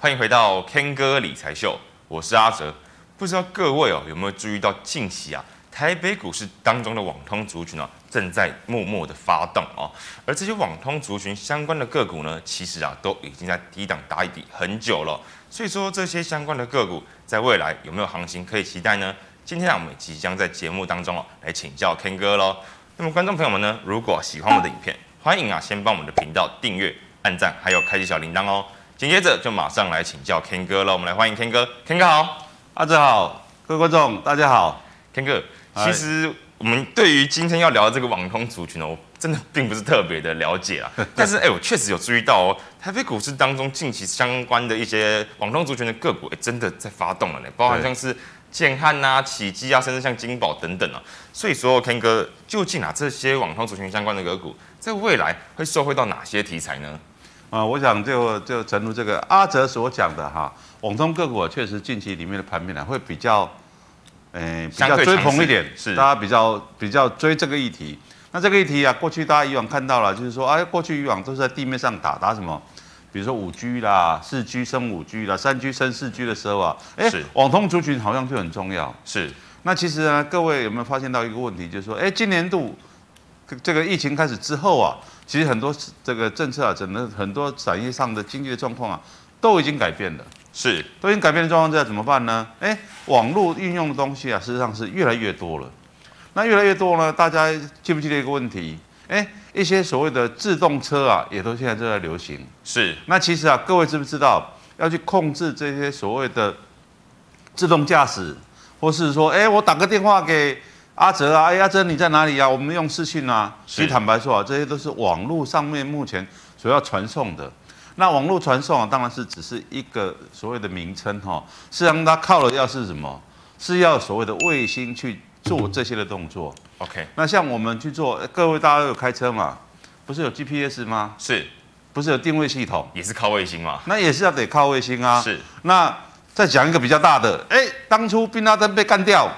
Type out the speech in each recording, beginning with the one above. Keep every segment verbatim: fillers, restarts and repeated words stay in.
欢迎回到 Ken 哥理财秀，我是阿哲。不知道各位哦有没有注意到，近期啊台北股市当中的网通族群啊正在默默的发动哦，而这些网通族群相关的个股呢，其实啊都已经在低档打底很久了。所以说这些相关的个股在未来有没有行情可以期待呢？今天啊我们即将在节目当中哦来请教 Ken 哥喽。那么观众朋友们呢，如果喜欢我的影片，欢迎啊先帮我们的频道订阅、按赞，还有开启小铃铛哦。紧接着就马上来请教 Ken 哥了，我们来欢迎 Ken 哥。Ken 哥好，阿哲好，各位观众大家好。Ken 哥，其实我们对于今天要聊的这个网通族群哦，我真的并不是特别的了解啦。但是哎、欸，我确实有注意到哦，台北股市当中近期相关的一些网通族群的个股，哎、欸，真的在发动了呢，包含像是建汉啊、启碁啊，甚至像金宝等等啊。所以说 ，Ken 哥，究竟啊这些网通族群相关的个股，在未来会受惠到哪些题材呢？啊，我想就就正如这个阿哲所讲的哈，网通个股确实近期里面的盘面呢会比较，呃，比较追捧一点，是大家比较比较追这个议题。那这个议题啊，过去大家以往看到了，就是说啊，过去以往都是在地面上打打什么，比如说五 G 啦、四 G 升五 G 啦、三 G 升四 G 的时候啊，哎、欸，网通族群好像就很重要。是。那其实呢，各位有没有发现到一个问题，就是说，哎、欸，今年度这个疫情开始之后啊。其实很多这个政策啊，整个很多产业上的经济的状况啊，都已经改变了。是，都已经改变的状况之下怎么办呢？哎，网络运用的东西啊，事实上是越来越多了。那越来越多呢，大家记不记得一个问题？哎，一些所谓的自动车啊，也都现在正在流行。是。那其实啊，各位知不知道要去控制这些所谓的自动驾驶，或是说，哎，我打个电话给。阿哲啊，哎、欸，阿哲你在哪里啊？我们用视讯啊。其实坦白说啊，这些都是网络上面目前所要传送的。那网络传送啊，当然是只是一个所谓的名称哈、哦，事实上它靠的要是什么？是要所谓的卫星去做这些的动作。OK。那像我们去做，各位大家有开车嘛？不是有 G P S 吗？是。不是有定位系统？也是靠卫星嘛？那也是要得靠卫星啊。是。那再讲一个比较大的，哎、欸，当初宾拉登被干掉。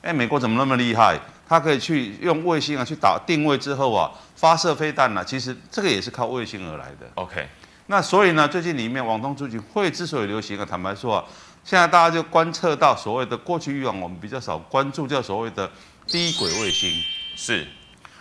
哎，美国怎么那么厉害？它可以去用卫星啊，去打定位之后啊，发射飞弹啊，其实这个也是靠卫星而来的。OK， 那所以呢，最近里面网通族群会之所以流行啊，坦白说啊，现在大家就观测到所谓的过去以往我们比较少关注叫所谓的低轨卫星。是，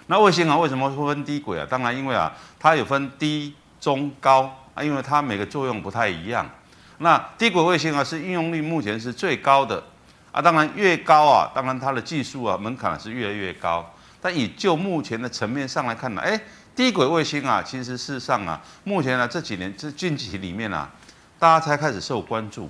那卫星啊为什么会分低轨啊？当然因为啊，它有分低、中、高啊，因为它每个作用不太一样。那低轨卫星啊是应用率目前是最高的。啊，当然越高啊，当然它的技术啊门槛是越来越高。但以就目前的层面上来看呢、啊，哎，低轨卫星啊，其实事实上啊，目前呢、啊、这几年这近期里面啊，大家才开始受关注。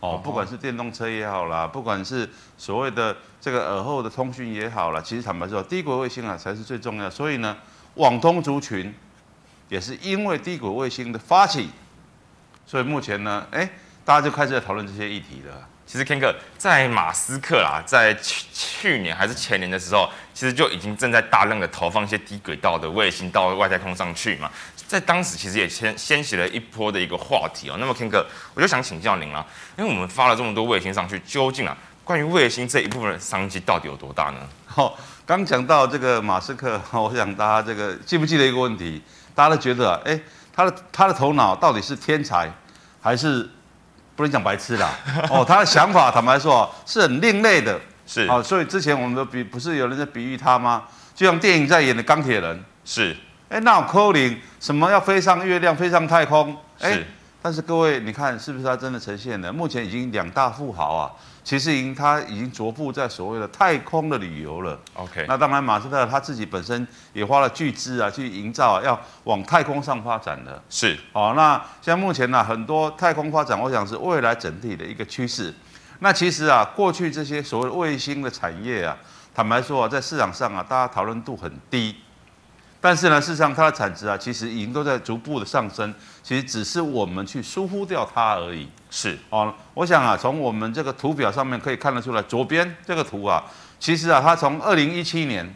哦，不管是电动车也好啦，不管是所谓的这个耳后的通讯也好啦，其实坦白说，低轨卫星啊才是最重要的。所以呢，网通族群也是因为低轨卫星的发起，所以目前呢，哎，大家就开始在讨论这些议题了。其实 Ken 哥在马斯克啦，在去年还是前年的时候，其实就已经正在大量的投放一些低轨道的卫星到外太空上去嘛，在当时其实也先掀起了一波的一个话题哦。那么 Ken 哥，我就想请教您啦，因为我们发了这么多卫星上去，究竟啊，关于卫星这一部分的商机到底有多大呢？哦，刚讲到这个马斯克，我想大家这个记不记得一个问题？大家都觉得、啊，哎，他的他的头脑到底是天才，还是？不能讲白痴啦，哦，他的想法坦白说是很另类的，是啊、哦，所以之前我们都比不是有人在比喻他吗？就像电影在演的钢铁人，是，哎、欸，那有可能什么要飞上月亮、飞上太空，哎、欸，但是各位你看是不是他真的呈现了？目前已经两大富豪啊，其实已经他已经着步在所谓的太空的旅游了。OK， 那当然马斯克他自己本身也花了巨资啊去营造、啊、要往太空上发展的。是，哦，那现在目前呢、啊，很多太空发展，我想是未来整体的一个趋势。那其实啊，过去这些所谓的卫星的产业啊，坦白说啊，在市场上啊，大家讨论度很低。但是呢，事实上它的产值啊，其实已经都在逐步的上升，其实只是我们去疏忽掉它而已。是哦，我想啊，从我们这个图表上面可以看得出来，左边这个图啊，其实啊，它从二零一七年，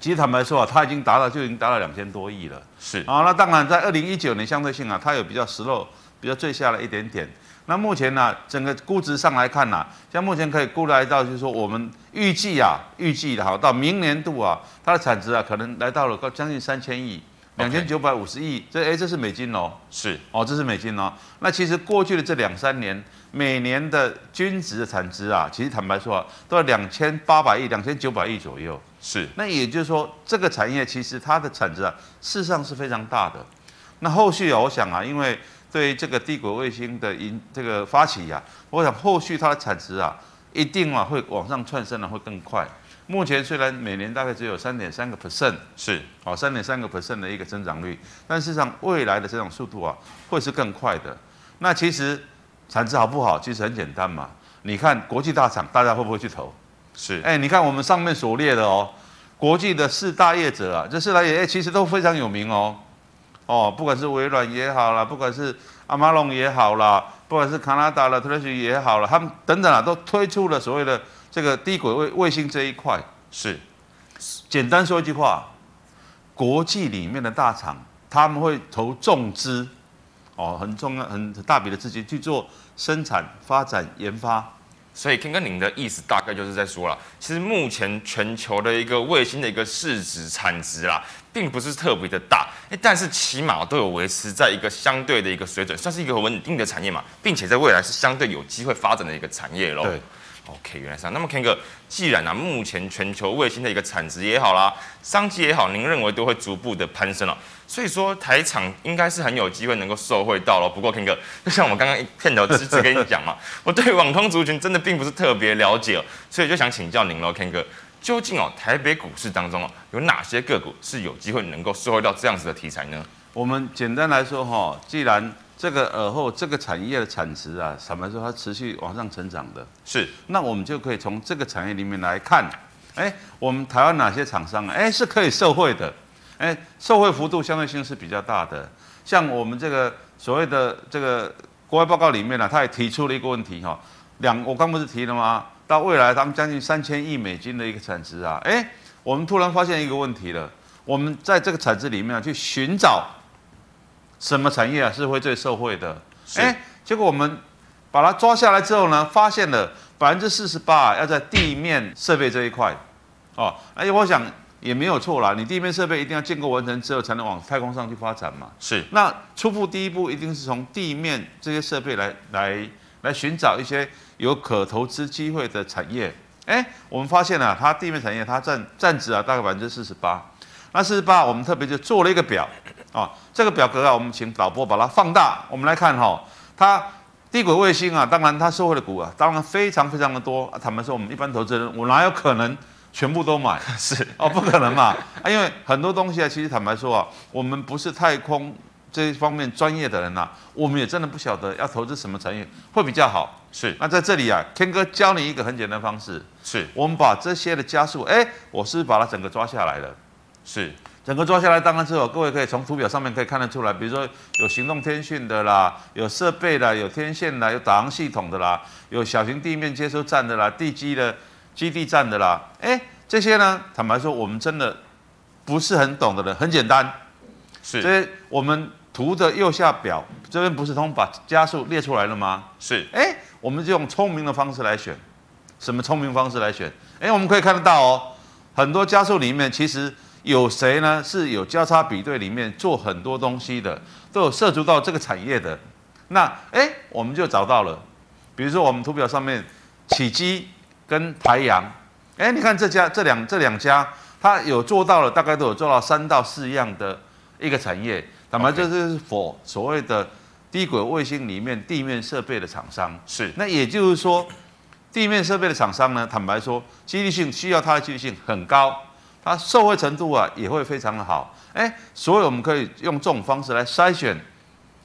其实坦白说啊，它已经达到就已经达到两千多亿了。是啊、哦，那当然在二零一九年相对性啊，它有比较失落，比较坠下了一点点。那目前呢、啊，整个估值上来看呢、啊，像目前可以估来到，就是说我们预计啊，预计的好到明年度啊，它的产值啊，可能来到了将近三千亿，两千九百五十亿，这哎这是美金哦，是哦，这是美金哦。那其实过去的这两三年，每年的均值的产值啊，其实坦白说啊，都要两千八百亿、两千九百亿左右。是，那也就是说，这个产业其实它的产值啊，事实上是非常大的。那后续啊，我想啊，因为对这个帝国卫星的引这个发起啊，我想后续它的产值啊，一定啊会往上窜升啊，会更快。 目前虽然每年大概只有三点三个 percent 是哦，三点三个 percent 的一个增长率，但事实上未来的增长速度啊会是更快的。那其实产值好不好，其实很简单嘛。你看国际大厂，大家会不会去投？是，哎、欸，你看我们上面所列的哦，国际的四大业者啊，这四大业哎、欸、其实都非常有名哦，哦，不管是微软也好啦，不管是 Amazon 也好啦，不管是 Canada 啦 Treasury 也好啦，他们等等啊，都推出了所谓的。 这个低轨卫卫星这一块是，简单说一句话，国际里面的大厂他们会投重资，哦，很重要、很大笔的资金去做生产、发展、研发。所以 Ken 哥，您的意思大概就是在说啦，其实目前全球的一个卫星的一个市值产值啦，并不是特别的大，但是起码都有维持在一个相对的一个水准，算是一个稳定的产业嘛，并且在未来是相对有机会发展的一个产业咯。对。 OK， 原来是这样。那么 Ken 哥，既然啊，目前全球卫星的一个产值也好啦，商机也好，您认为都会逐步的攀升了、喔，所以说台厂应该是很有机会能够受惠到了。不过 Ken 哥，就像我刚刚一片头只只跟你讲嘛，我对网通族群真的并不是特别了解、喔，所以就想请教您喽 ，Ken 哥，究竟哦、喔、台北股市当中哦、喔、有哪些个股是有机会能够受惠到这样子的题材呢？我们简单来说哈，既然 这个而后这个产业的产值啊，坦白说它持续往上成长的，是。那我们就可以从这个产业里面来看，哎，我们台湾哪些厂商啊，哎是可以受惠的，哎，受惠幅度相对性是比较大的。像我们这个所谓的这个国外报告里面呢、啊，他也提出了一个问题哈、哦，两我刚不是提了吗？到未来他们将近三千亿美金的一个产值啊，哎，我们突然发现一个问题了，我们在这个产值里面啊去寻找。 什么产业啊是会最受惠的？哎，结果我们把它抓下来之后呢，发现了百分之四十八要在地面设备这一块，哦，而且我想也没有错啦，你地面设备一定要建构完成之后，才能往太空上去发展嘛。是。那初步第一步一定是从地面这些设备来来来寻找一些有可投资机会的产业。哎，我们发现了、啊、它地面产业它占占值啊大概百分之四十八，那四十八我们特别就做了一个表。 啊、哦，这个表格啊，我们请导播把它放大，我们来看哈、哦，它低轨卫星啊，当然它收回的股啊，当然非常非常的多。啊、坦白说，我们一般投资人，我哪有可能全部都买？是哦，不可能嘛，啊，因为很多东西啊，其实坦白说啊，我们不是太空这一方面专业的人呐、啊，我们也真的不晓得要投资什么产业会比较好。是，那在这里啊 ，Ken 哥教你一个很简单的方式，是我们把这些的加速，哎，我是把它整个抓下来了，是。 整个抓下来，当然之后，各位可以从图表上面可以看得出来，比如说有行动天讯的啦，有设备啦，有天线啦，有导航系统的啦，有小型地面接收站的啦，地基的基地站的啦，哎，这些呢，坦白说，我们真的不是很懂的人，很简单，是，所以我们图的右下表这边不是通把加速列出来了吗？是，哎，我们就用聪明的方式来选，什么聪明方式来选？哎，我们可以看得到哦，很多加速里面其实。 有谁呢？是有交叉比对里面做很多东西的，都有涉足到这个产业的。那哎、欸，我们就找到了，比如说我们图表上面启碁跟台阳，哎、欸，你看这家这两这两家，它有做到了，大概都有做到三到四样的一个产业。那么这是否所谓的低轨卫星里面地面设备的厂商？是。那也就是说，地面设备的厂商呢，坦白说，机率性需要它的机率性很高。 它受惠程度啊也会非常的好，哎，所以我们可以用这种方式来筛选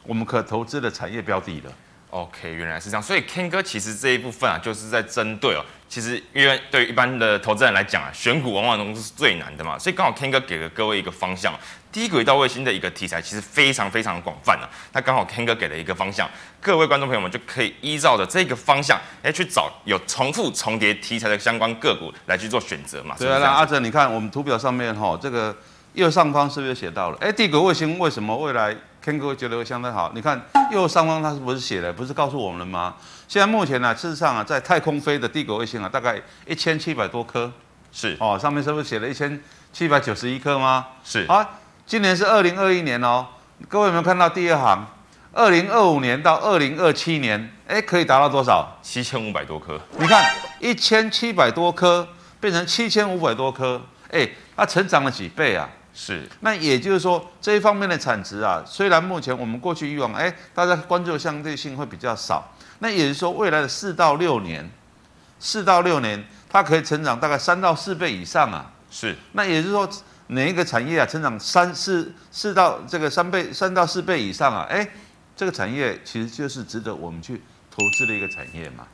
我们可投资的产业标的了。OK， 原来是这样，所以 Ken 哥其实这一部分啊，就是在针对哦，其实因为对于一般的投资人来讲啊，选股往往都是最难的嘛，所以刚好 Ken 哥给了各位一个方向，低轨到卫星的一个题材其实非常非常广泛啊，那刚好 Ken 哥给了一个方向，各位观众朋友们就可以依照着这个方向，哎，去找有重复重叠题材的相关个股来去做选择嘛。对啊，那阿哲，你看我们图表上面哈、哦，这个右上方是不是写到了？哎，低轨卫星为什么未来？ Ken 哥觉得会相当好，你看右上方他是不是写的？不是告诉我们了吗？现在目前呢、啊，事实上啊，在太空飞的低轨卫星啊，大概一千七百多颗，是哦，上面是不是写了一千七百九十一颗吗？是啊，今年是二零二一年哦，各位有没有看到第二行？二零二五年到二零二七年，哎，可以达到多少？七千五百多颗。你看，一千七百多颗变成七千五百多颗，哎，它成长了几倍啊？是。那也就是说，这一方面的产值啊，虽然目前我们过去以往，哎，大家关注相对性会比较少，那也就是说，未来的四到六年，四到六年，它可以成长大概三到四倍以上啊。是。那也就是说。 哪一个产业啊，成长三四四到这个三倍三到四倍以上啊？哎，这个产业其实就是值得我们去投资的一个产业嘛。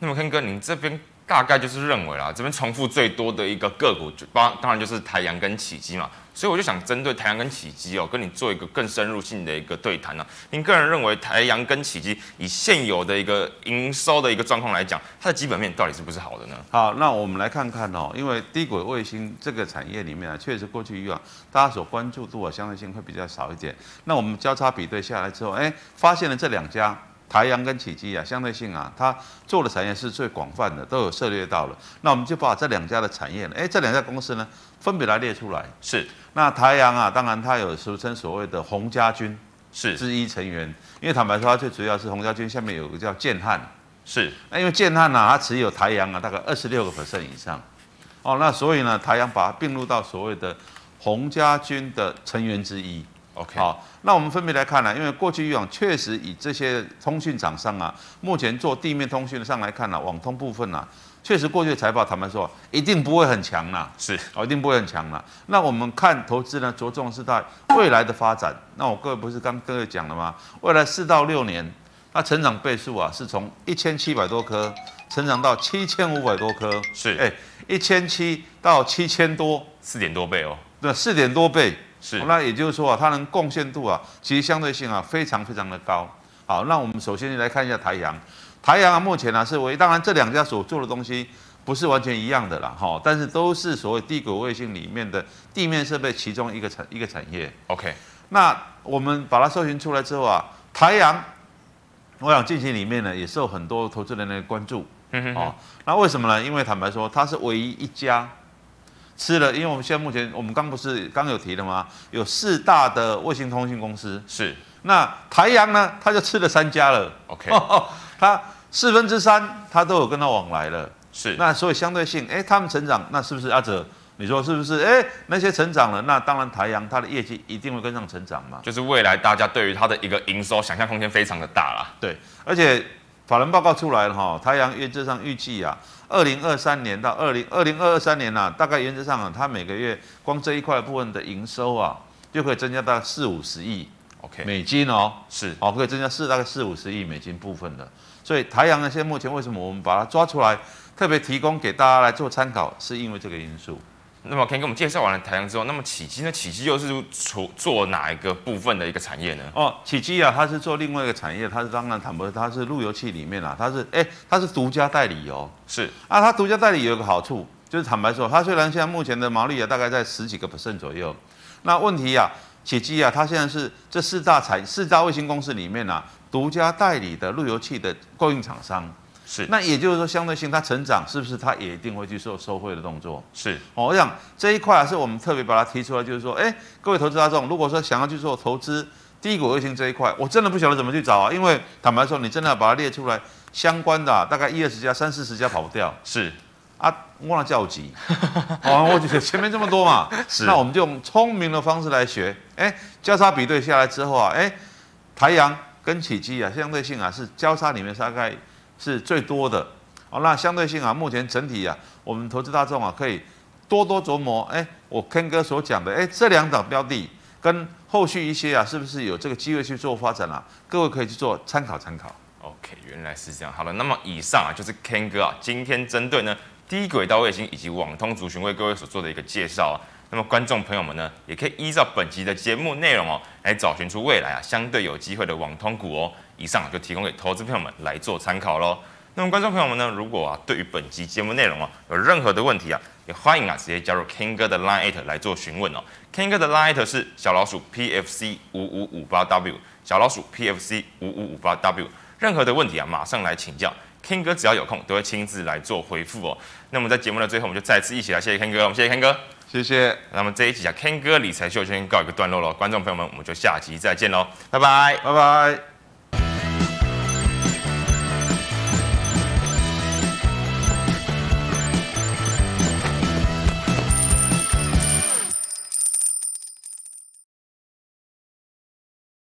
那么，Ken哥，您这边大概就是认为啦，这边重复最多的一个个股，当当然就是台阳跟启碁嘛。所以我就想针对台阳跟启碁哦，跟你做一个更深入性的一个对谈呢、啊。您个人认为台阳跟启碁以现有的一个营收的一个状况来讲，它的基本面到底是不是好的呢？好，那我们来看看哦，因为低轨卫星这个产业里面啊，确实过去以往大家所关注度啊，相对性会比较少一点。那我们交叉比对下来之后，哎，发现了这两家。 台阳跟启碁啊，相对性啊，它做的产业是最广泛的，都有涉猎到了。那我们就把这两家的产业，哎，这两家公司呢，分别来列出来。是。那台阳啊，当然它有俗称所谓的洪家军是之一成员，因为坦白说，它最主要是洪家军下面有个叫建汉。是。那因为建汉啊，它持有台阳啊大概二十六个 percent 以上。哦，那所以呢，台阳把它并入到所谓的洪家军的成员之一。 OK， 好，那我们分别来看呢、啊，因为过去以往确实以这些通讯厂商啊，目前做地面通讯上来看呢、啊，网通部分呢、啊，确实过去的财报，坦白说一定不会很强啦，是，哦，一定不会很强啦。那我们看投资呢，着重是在未来的发展。那我各位不是刚各位讲了吗？未来四到六年，那成长倍数啊，是从一千七百多颗成长到七千五百多颗，是，哎、欸，一千七到七千多，四点多倍哦，对，四点多倍。 是、哦，那也就是说啊，它能贡献度啊，其实相对性啊，非常非常的高。好，那我们首先来看一下台阳，台阳啊，目前啊是为当然这两家所做的东西不是完全一样的啦，哈，但是都是所谓低轨卫星里面的地面设备其中一个产一个产业。OK， 那我们把它搜寻出来之后啊，台阳，我想近期里面呢也受很多投资人的关注。嗯哼哼，哦，那为什么呢？因为坦白说，它是唯一一家。 吃了，因为我们现在目前，我们刚不是刚有提了吗？有四大的卫星通讯公司是。那台阳呢，他就吃了三家了。OK， 他四分之三他都有跟他往来了。是。那所以相对性，哎、欸，他们成长，那是不是阿哲？你说是不是？哎、欸，那些成长了，那当然台阳它的业绩一定会跟上成长嘛。就是未来大家对于它的一个营收想象空间非常的大啦。对，而且法人报告出来了哈，台阳原则上预计啊。 二零二三年到二零二零二三年啊，大概原则上啊，它每个月光这一块部分的营收啊，就可以增加到四五十亿 ，OK 美金哦，是哦，可以增加四大概四五十亿美金部分的。所以台阳呢，现在目前为什么我们把它抓出来，特别提供给大家来做参考，是因为这个因素。那么可以给我们介绍完了台阳之后，那么启碁呢？启碁又是做做哪一个部分的一个产业呢？哦，启碁啊，它是做另外一个产业，它是当然坦白，它是路由器里面啊，它是哎、欸，它是独家代理哦。是啊，它独家代理有一个好处，就是坦白说，它虽然现在目前的毛利啊大概在十几个 percent 左右，那问题啊，启碁啊，它现在是这四大产四大卫星公司里面啊，独家代理的路由器的供应厂商。 是，那也就是说，相对性它成长，是不是它也一定会去做收惠的动作？是，哦，我想这一块啊，是我们特别把它提出来，就是说，哎、欸，各位投资大众，如果说想要去做投资低轨卫星这一块，我真的不晓得怎么去找啊，因为坦白说，你真的要把它列出来，相关的、啊、大概一二十家、三四十家跑不掉。是，啊，我那叫急，哦，我觉得前面这么多嘛，是，那我们就用聪明的方式来学，哎、欸，交叉比对下来之后啊，哎、欸，台阳跟启碁啊，相对性啊是交叉里面大概。 是最多的哦，那相对性啊，目前整体啊，我们投资大众啊，可以多多琢磨。哎、欸，我 Ken 哥所讲的，哎、欸，这两档标的跟后续一些啊，是不是有这个机会去做发展啊？各位可以去做参考参考。OK， 原来是这样。好了，那么以上啊，就是 Ken 哥啊，今天针对呢低轨道卫星以及网通族群为各位所做的一个介绍啊。那么观众朋友们呢，也可以依照本集的节目内容哦，来找寻出未来啊相对有机会的网通股哦。 以上就提供给投资朋友们来做参考喽。那么观众朋友们呢，如果啊对于本集节目内容啊有任何的问题啊，也欢迎啊直接加入 Ken 哥的 Line at 来做询问哦。Ken 哥的 Line at 是小老鼠 P F C 五五五八 W， 小老鼠 P F C 五五五八 W， 任何的问题啊马上来请教。Ken 哥只要有空都会亲自来做回复哦。那我们在节目的最后，我们就再次一起来谢谢 Ken 哥，我们谢谢 Ken 哥，谢谢。那么这一集啊 ，Ken 哥理财秀就先告一个段落喽，观众朋友们，我们就下集再见喽，拜拜，拜拜。